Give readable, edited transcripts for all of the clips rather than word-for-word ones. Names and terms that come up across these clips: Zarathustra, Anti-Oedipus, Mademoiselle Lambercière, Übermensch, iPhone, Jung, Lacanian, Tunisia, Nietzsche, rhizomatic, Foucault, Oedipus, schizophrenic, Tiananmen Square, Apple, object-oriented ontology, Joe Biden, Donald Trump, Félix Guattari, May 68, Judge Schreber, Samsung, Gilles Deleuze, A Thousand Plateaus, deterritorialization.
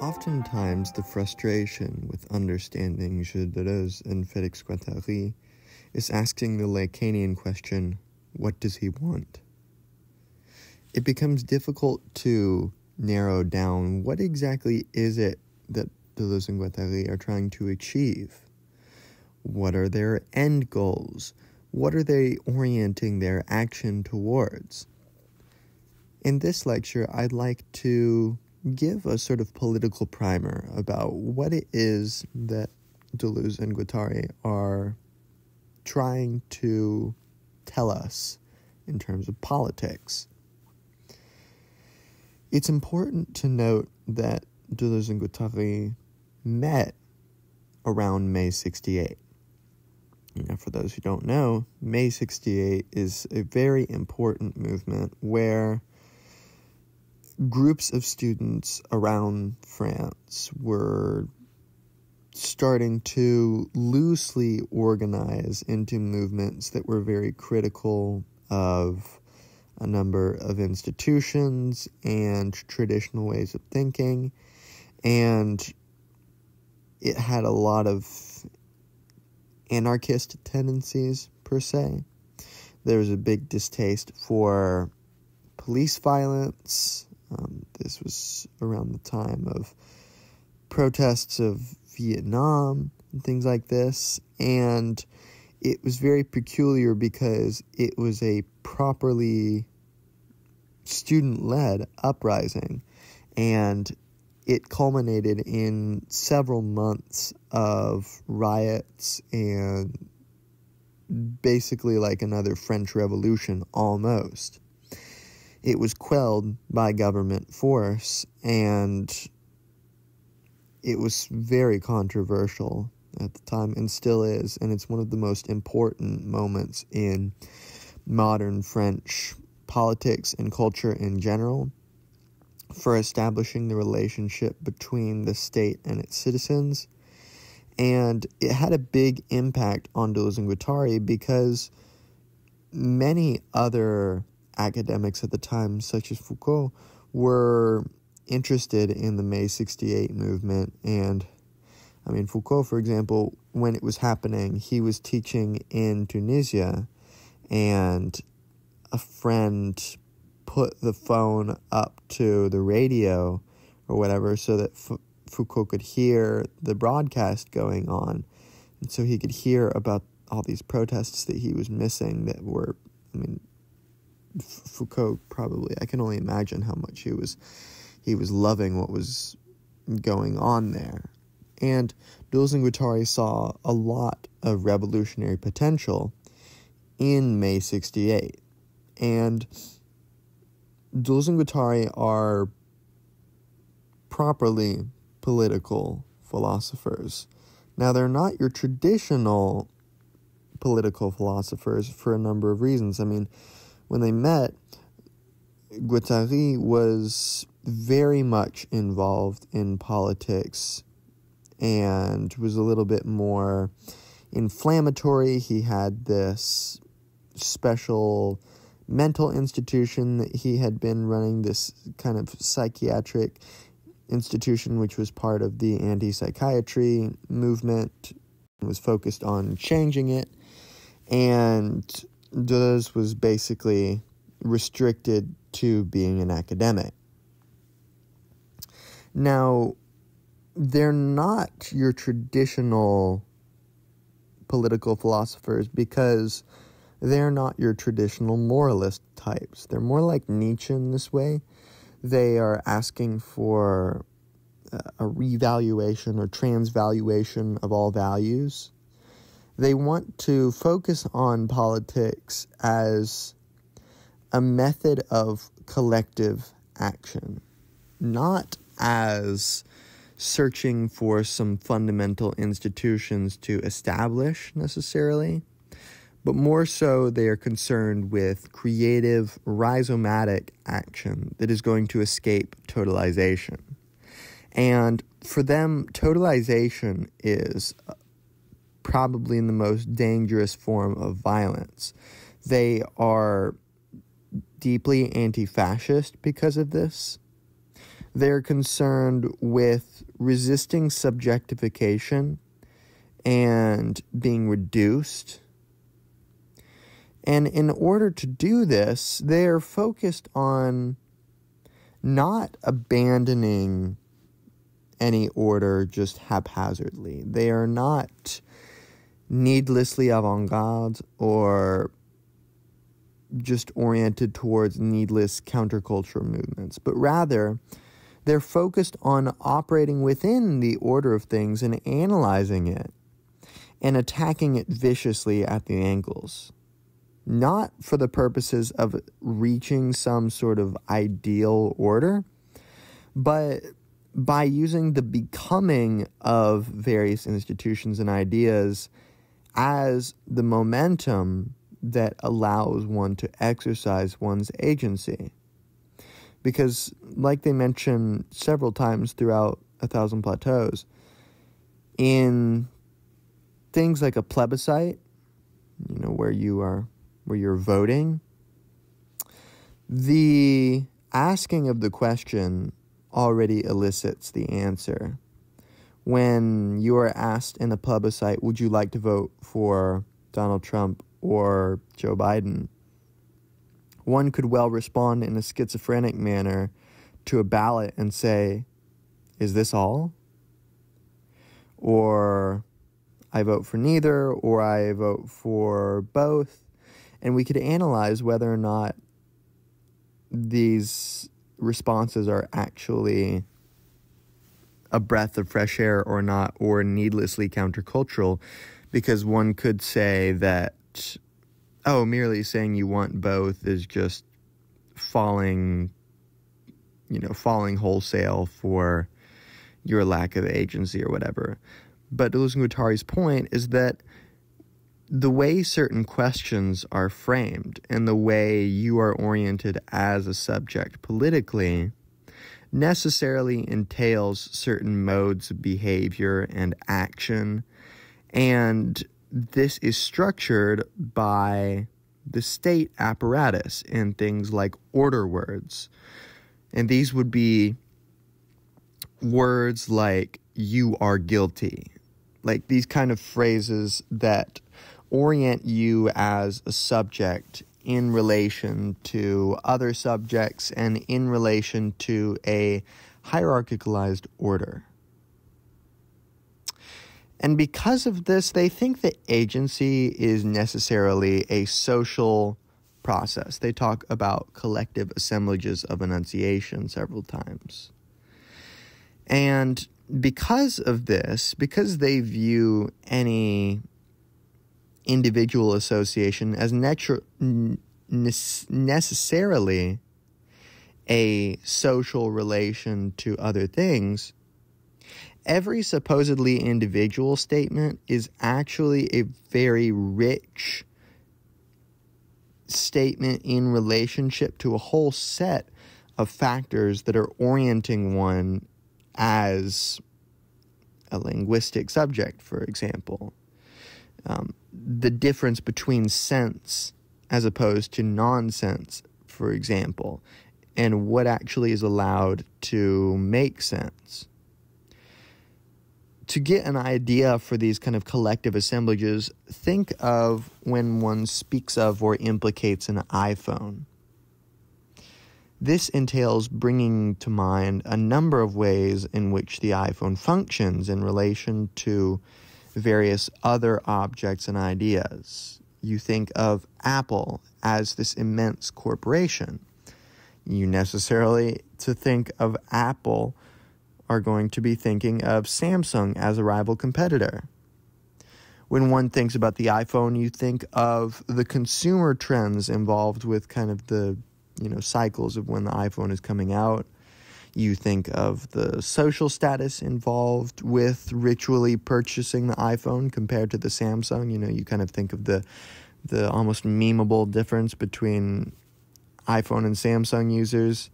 Oftentimes, the frustration with understanding Gilles Deleuze and Félix Guattari is asking the Lacanian question, what does he want? It becomes difficult to narrow down what exactly is it that Deleuze and Guattari are trying to achieve. What are their end goals? What are they orienting their action towards? In this lecture, I'd like to give a sort of political primer about what it is that Deleuze and Guattari are trying to tell us in terms of politics. It's important to note that Deleuze and Guattari met around May 68. Now, for those who don't know, May 68 is a very important movement where groups of students around France were starting to loosely organize into movements that were very critical of a number of institutions and traditional ways of thinking, and it had a lot of anarchist tendencies, per se. There was a big distaste for police violence. This was around the time of protests of Vietnam and things like this, and it was very peculiar because it was a properly student-led uprising, and it culminated in several months of riots and basically like another French Revolution almost. It was quelled by government force, and it was very controversial at the time and still is, and it's one of the most important moments in modern French politics and culture in general for establishing the relationship between the state and its citizens. And it had a big impact on Deleuze and Guattari because many other academics at the time, such as Foucault, were interested in the May 68 movement. And I mean, Foucault, for example, when it was happening, he was teaching in Tunisia, and a friend put the phone up to the radio or whatever so that Foucault could hear the broadcast going on. And so he could hear about all these protests that he was missing that were, I mean, Foucault probably, I can only imagine how much he was loving what was going on there. And Deleuze and Guattari saw a lot of revolutionary potential in May 68. And Deleuze and Guattari are properly political philosophers. Now, they're not your traditional political philosophers for a number of reasons. I mean, when they met, Guattari was very much involved in politics and was a little bit more inflammatory. He had this special mental institution that he had been running, this kind of psychiatric institution, which was part of the anti-psychiatry movement, and was focused on changing it. And Deleuze was basically restricted to being an academic. Now, they're not your traditional political philosophers because they're not your traditional moralist types. They're more like Nietzsche in this way. They are asking for a revaluation or transvaluation of all values. They want to focus on politics as a method of collective action, not as searching for some fundamental institutions to establish necessarily, but more so they are concerned with creative, rhizomatic action that is going to escape totalization. And for them, totalization is probably in the most dangerous form of violence. They are deeply anti-fascist because of this. They're concerned with resisting subjectification and being reduced. And in order to do this, they're focused on not abandoning any order just haphazardly. They are not needlessly avant-garde or just oriented towards needless counterculture movements, but rather they're focused on operating within the order of things and analyzing it and attacking it viciously at the angles. Not for the purposes of reaching some sort of ideal order, but by using the becoming of various institutions and ideas as the momentum that allows one to exercise one's agency. Because, like they mention several times throughout A Thousand Plateaus, in things like a plebiscite, you know, where you're voting, the asking of the question already elicits the answer. When you are asked in a plebiscite, would you like to vote for Donald Trump or Joe Biden? One could well respond in a schizophrenic manner to a ballot and say, is this all? Or I vote for neither, or I vote for both. And we could analyze whether or not these responses are actually a breath of fresh air or not, or needlessly countercultural, because one could say that, oh, merely saying you want both is just falling wholesale for your lack of agency or whatever. But Deleuze and Guattari's point is that the way certain questions are framed and the way you are oriented as a subject politically necessarily entails certain modes of behavior and action, and this is structured by the state apparatus in things like order words. And these would be words like, you are guilty. Like these kind of phrases that orient you as a subject in relation to other subjects and in relation to a hierarchicalized order. And because of this, they think that agency is necessarily a social process. They talk about collective assemblages of enunciation several times. And because of this, because they view any individual association as necessarily a social relation to other things, every supposedly individual statement is actually a very rich statement in relationship to a whole set of factors that are orienting one as a linguistic subject, for example. The difference between sense as opposed to nonsense, for example, and what actually is allowed to make sense. To get an idea for these kind of collective assemblages, think of when one speaks of or implicates an iPhone. This entails bringing to mind a number of ways in which the iPhone functions in relation to various other objects and ideas. You think of Apple as this immense corporation. You necessarily, to think of Apple, are going to be thinking of Samsung as a rival competitor. When one thinks about the iPhone, you think of the consumer trends involved with kind of the, you know, cycles of when the iPhone is coming out. You think of the social status involved with ritually purchasing the iPhone compared to the Samsung. You know, you kind of think of the the almost memeable difference between iPhone and Samsung users.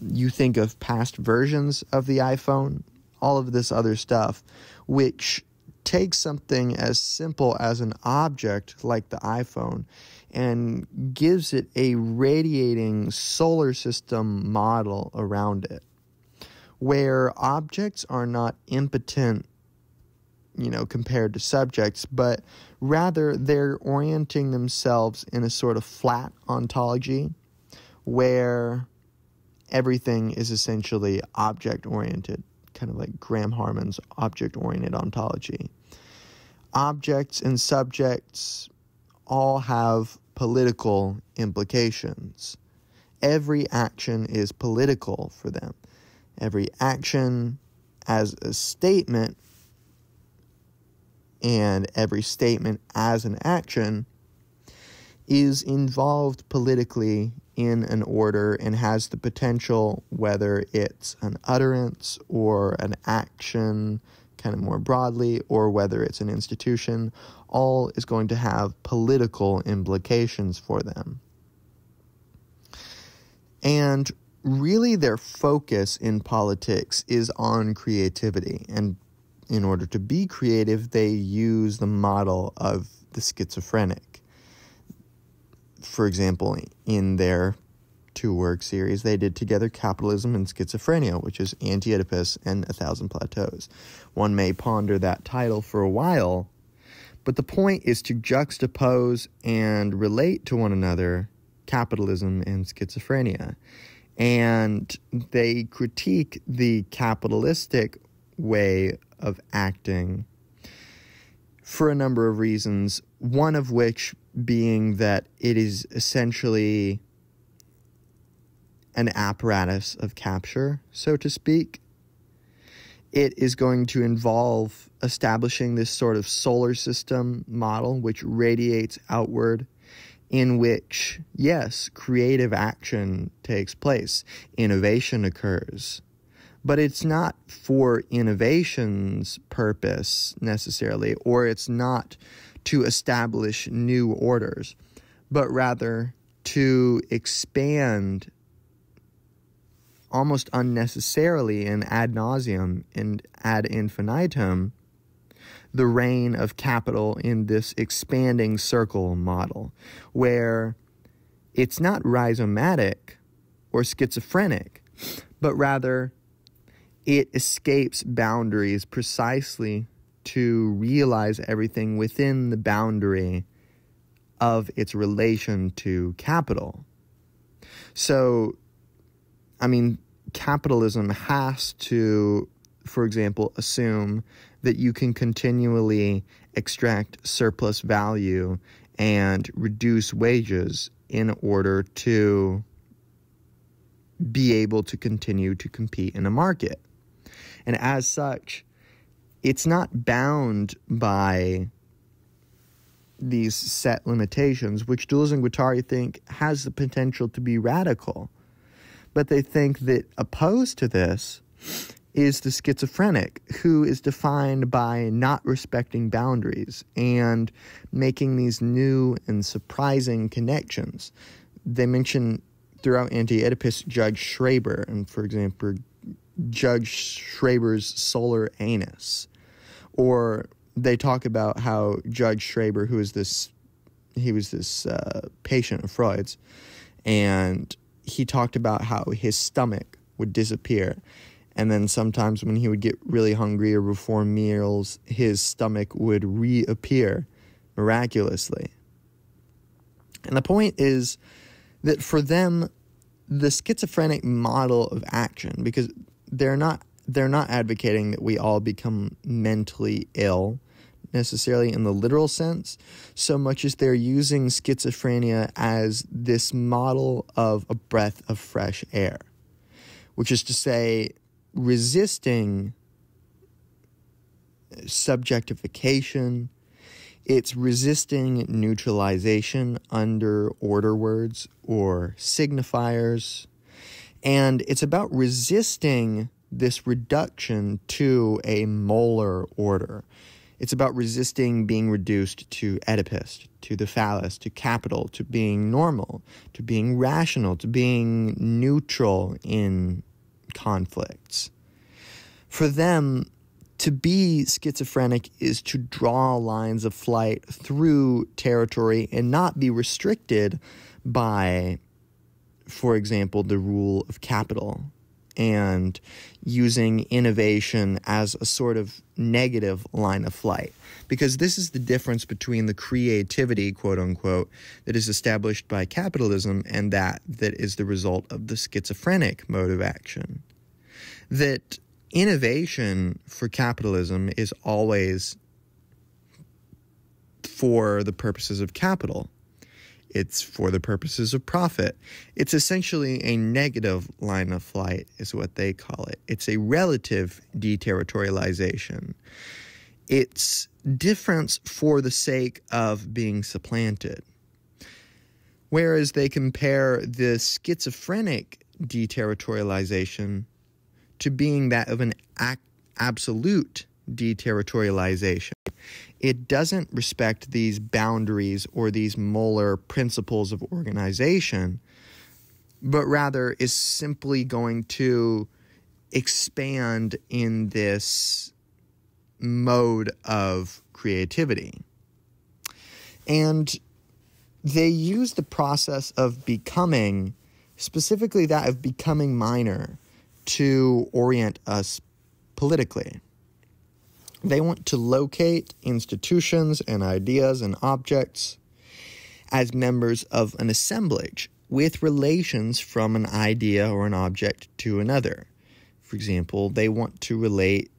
You think of past versions of the iPhone, all of this other stuff, which takes something as simple as an object like the iPhone and gives it a radiating solar system model around it, where objects are not impotent, you know, compared to subjects, but rather they're orienting themselves in a sort of flat ontology where everything is essentially object-oriented, kind of like Graham Harman's object-oriented ontology. Objects and subjects all have political implications. Every action is political for them. Every action as a statement and every statement as an action is involved politically in an order and has the potential, whether it's an utterance or an action kind of more broadly, or whether it's an institution, all is going to have political implications for them. And really their focus in politics is on creativity, and in order to be creative, they use the model of the schizophrenic. For example, in their two-work series, they did together Capitalism and Schizophrenia, which is Anti-Oedipus and A Thousand Plateaus. One may ponder that title for a while, but the point is to juxtapose and relate to one another capitalism and schizophrenia. And they critique the capitalistic way of acting for a number of reasons, one of which being that it is essentially an apparatus of capture, so to speak. It is going to involve establishing this sort of solar system model which radiates outward, in which, yes, creative action takes place, innovation occurs, but it's not for innovation's purpose necessarily, or it's not to establish new orders, but rather to expand almost unnecessarily and ad nauseum and ad infinitum the reign of capital in this expanding circle model, where it's not rhizomatic or schizophrenic, but rather it escapes boundaries precisely to realize everything within the boundary of its relation to capital. So, I mean, capitalism has to, for example, assume that you can continually extract surplus value and reduce wages in order to be able to continue to compete in a market. And as such, it's not bound by these set limitations, which Deleuze and Guattari think has the potential to be radical. But they think that opposed to this is the schizophrenic, who is defined by not respecting boundaries and making these new and surprising connections. They mention throughout Anti-Oedipus Judge Schreber, and for example, Judge Schreber's solar anus. Or they talk about how Judge Schreber, who is this, he was this patient of Freud's, and he talked about how his stomach would disappear. And then sometimes when he would get really hungry or before meals, his stomach would reappear miraculously. And the point is that for them, the schizophrenic model of action, because they're not advocating that we all become mentally ill necessarily in the literal sense, so much as they're using schizophrenia as this model of a breath of fresh air, which is to say, resisting subjectification, it's resisting neutralization under order words or signifiers, and it's about resisting this reduction to a molar order. It's about resisting being reduced to Oedipus, to the phallus, to capital, to being normal, to being rational, to being neutral in conflicts. For them, to be schizophrenic is to draw lines of flight through territory and not be restricted by, for example, the rule of capital, and using innovation as a sort of negative line of flight. Because this is the difference between the creativity, quote-unquote, that is established by capitalism and that is the result of the schizophrenic mode of action. That innovation for capitalism is always for the purposes of capital. It's for the purposes of profit. It's essentially a negative line of flight is what they call it. It's a relative deterritorialization. It's difference for the sake of being supplanted. Whereas they compare the schizophrenic deterritorialization to being that of an absolute deterritorialization. It doesn't respect these boundaries or these molar principles of organization, but rather is simply going to expand in this mode of creativity. And they use the process of becoming, specifically that of becoming minor, to orient us politically. They want to locate institutions and ideas and objects as members of an assemblage with relations from an idea or an object to another. For example, they want to relate,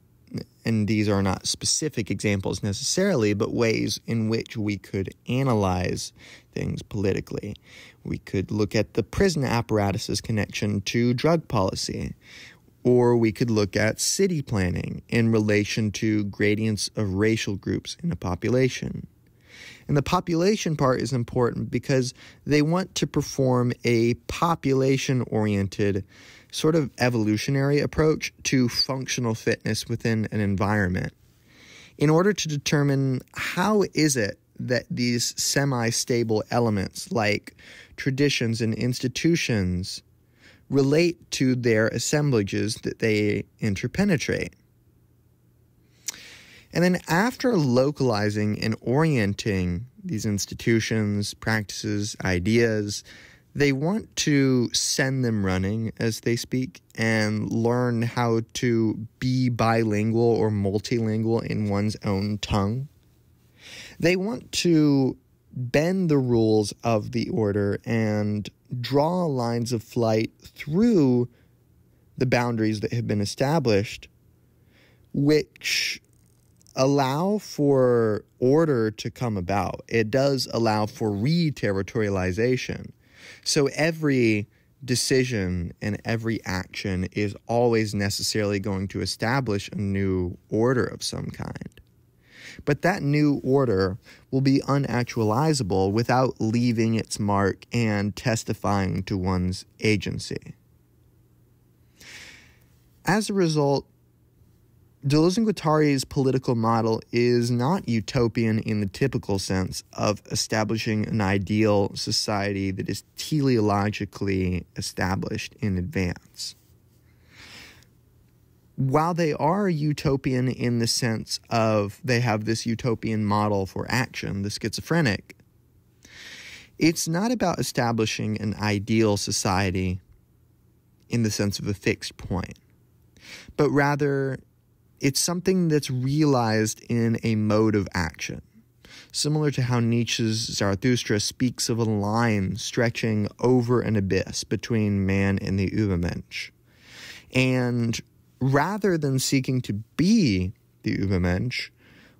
and these are not specific examples necessarily, but ways in which we could analyze things politically. We could look at the prison apparatus's connection to drug policy. Or we could look at city planning in relation to gradients of racial groups in a population. And the population part is important because they want to perform a population-oriented sort of evolutionary approach to functional fitness within an environment in order to determine how is it that these semi-stable elements like traditions and institutions relate to their assemblages that they interpenetrate. And then after localizing and orienting these institutions, practices, ideas, they want to send them running, as they speak, and learn how to be bilingual or multilingual in one's own tongue. They want to bend the rules of the order and draw lines of flight through the boundaries that have been established, which allow for order to come about. It does allow for re-territorialization. So every decision and every action is always necessarily going to establish a new order of some kind. But that new order will be unactualizable without leaving its mark and testifying to one's agency. As a result, Deleuze and Guattari's political model is not utopian in the typical sense of establishing an ideal society that is teleologically established in advance. While they are utopian in the sense of they have this utopian model for action, the schizophrenic, it's not about establishing an ideal society in the sense of a fixed point, but rather it's something that's realized in a mode of action, similar to how Nietzsche's Zarathustra speaks of a line stretching over an abyss between man and the Übermensch. And rather than seeking to be the Übermensch,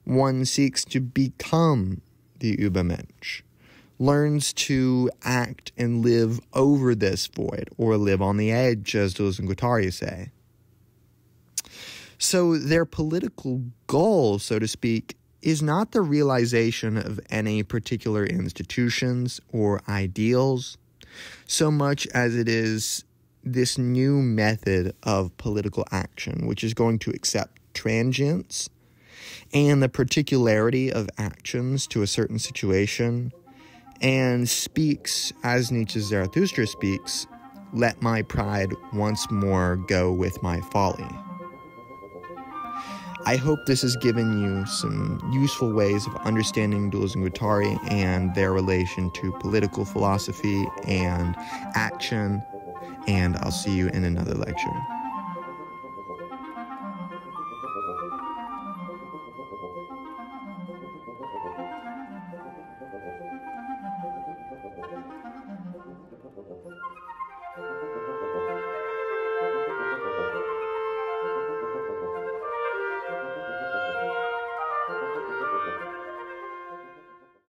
one seeks to become the Übermensch, learns to act and live over this void, or live on the edge, as Deleuze and Guattari say. So their political goal, so to speak, is not the realization of any particular institutions or ideals, so much as it is this new method of political action, which is going to accept transience and the particularity of actions to a certain situation, and speaks, as Nietzsche's Zarathustra speaks, "Let my pride once more go with my folly." I hope this has given you some useful ways of understanding Deleuze and Guattari and their relation to political philosophy and action, and I'll see you in another lecture.